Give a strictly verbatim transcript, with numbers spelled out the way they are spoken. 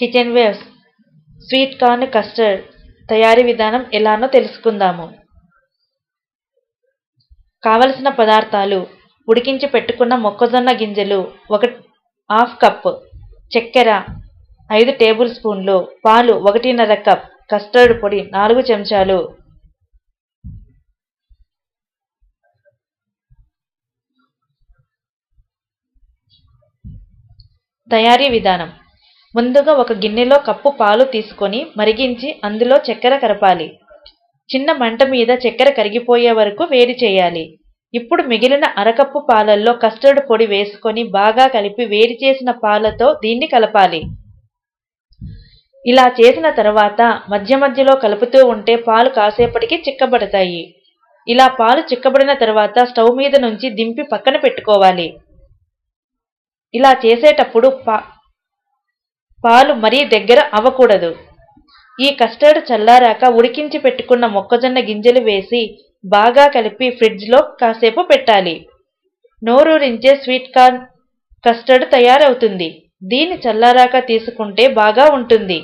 Kitchen waves sweet corn custard తయారీ విధానం ఎలానో తెలుసుకుందాము. కావాల్సిన పదార్థాలు: ఉడికించి పెట్టుకున్న మొక్కజొన్న గింజలు ఒక హాఫ్ కప్, చక్కెర ఐదు టేబుల్ స్పూన్లు, పాలు ఒకటిన్నర కప్, కస్టర్డ్ పొడి నాలుగు చెంచాలు. తయారీ విధానం: ముందుగా ఒక గిన్నెలో కప్పు పాలు తీసుకొని మరిగించి అందులో చక్కెర కరపాలి. చిన్న మంట మీద చక్కెర కరిగిపోయే వరకు వేడి చేయాలి. ఇప్పుడు మిగిలిన అరకప్పు పాలల్లో కస్టర్డ్ పొడి వేసుకొని బాగా కలిపి వేడి చేసిన పాలతో దీన్ని కలపాలి. ఇలా చేసిన తర్వాత మధ్య మధ్యలో కలుపుతూ ఉంటే పాలు కాసేపటికి చిక్కబడతాయి. ఇలా పాలు చిక్కబడిన తర్వాత స్టవ్ మీద నుంచి దింపి పక్కన పెట్టుకోవాలి. ఇలా చేసేటప్పుడు పా పాలు మరీ దగ్గర అవ్వకూడదు. ఈ కస్టర్డ్ చల్లారాక ఉడికించి పెట్టుకున్న మొక్కజొన్న గింజలు వేసి బాగా కలిపి ఫ్రిడ్జ్లో కాసేపు పెట్టాలి. నోరూరించే స్వీట్ కార్న్ కస్టర్డ్ తయారవుతుంది. దీన్ని చల్లారాక తీసుకుంటే బాగా ఉంటుంది.